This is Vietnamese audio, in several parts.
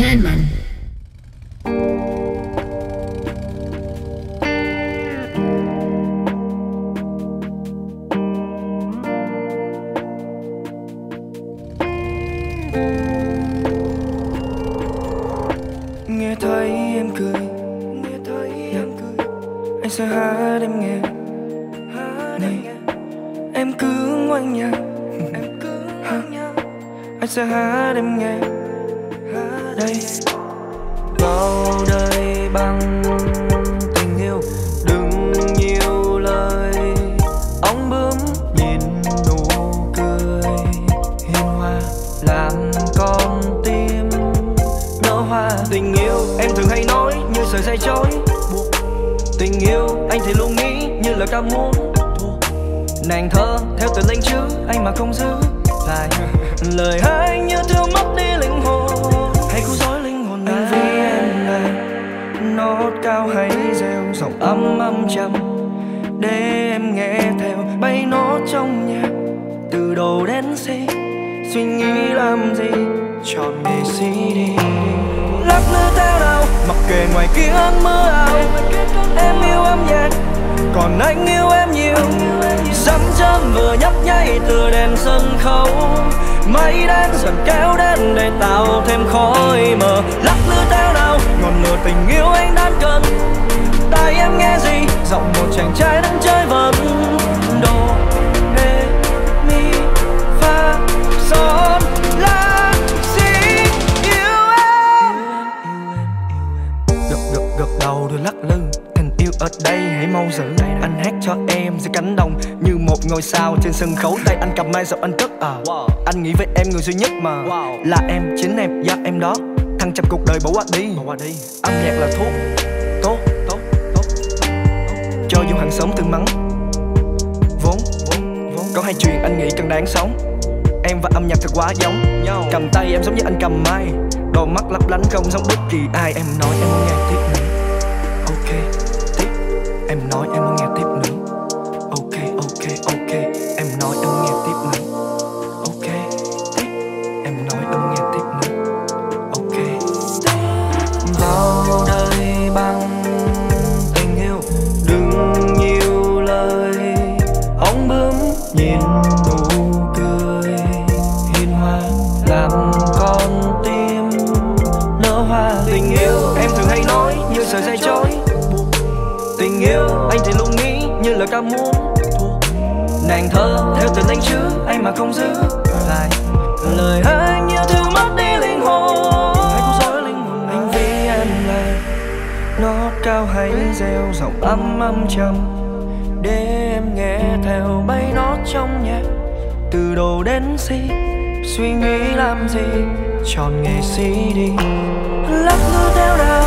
entertainment. Nghe thấy em cười, anh sẽ hát em nghe. Này, em cứ ngoan nhạc, anh sẽ hát em nghe. Đây, bao đời bằng tình yêu, đừng nhiều lời. Ống bướm nhìn nụ cười hiền hòa, làm con tim nở hoa. Tình yêu em thường hay nói như sợi dây chối. Tình yêu anh thì luôn nghĩ như là ca muốn. Nàng thơ theo từ linh chứ anh mà không giữ lại lời anh như thương mất đi linh hồn. Hãy cứu rối linh hồn anh vì em này. Nốt cao hay rêu giọng ấm âm trầm để em nghe theo bay nó trong nhạc. Từ đầu đến si suy nghĩ làm gì tròn để si đi. Lắc lư theo đâu mặc kệ ngoài kia ơn mưa ảo. Em yêu âm nhạc còn anh yêu em nhiều. Dắm chân vừa nhấp nháy từ đèn sân khấu, mây đen dần kéo đến để tạo thêm khói mờ. Lắc lư theo nào ngọn lửa tình yêu anh đang cần. Tai em nghe gì giọng một chàng trai đang chơi vần đồ. Ê, mi, fa, son, la, si. Yêu em, gật đầu rồi lắc lư. Tình yêu ở đây hãy mau giữ. Anh hát cho em dưới cánh đồng như một ngôi sao trên sân khấu. Tay anh cầm mai giọng anh cất à. Anh nghĩ với em người duy nhất mà là em, chính em, do em đó. Thăng trăm cuộc đời bỏ qua đi. Âm nhạc là thuốc tốt, cho dù hàng xóm thương mắng. Vốn có hai chuyện anh nghĩ cần đáng sống. Em và âm nhạc thật quá giống. Cầm tay em giống như anh cầm mai. Đôi mắt lấp lánh không giống bất kỳ ai. Em nói em muốn nghe tiếp nữa. Ok, tiếp. Em nói em muốn nghe tiếp nữa. Ok, em nói em nghe tiếp nữa. Ok, tiếp, em nói em nghe tiếp nữa. Ok, vào đời bằng tình yêu, đừng nhiều lời. Ống bướm nhìn nụ cười hiền hòa, làm con tim nở hoa. Tình yêu em thường hay nói như sợi dây chối. Tình yêu anh thì luôn nghĩ như là ca muốn. Nàng thơ theo tình anh chứ anh mà không giữ lại lời anh như thứ mất đi linh hồn. Hãy cứu rối linh hồn anh vì em là nó cao hay rêu giọng âm trầm để em nghe theo bay nó trong nhạc. Từ đầu đến si suy nghĩ làm gì tròn nghề si đi. Lắc lư theo đâu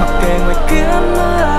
mặc kệ ngoài kia mưa.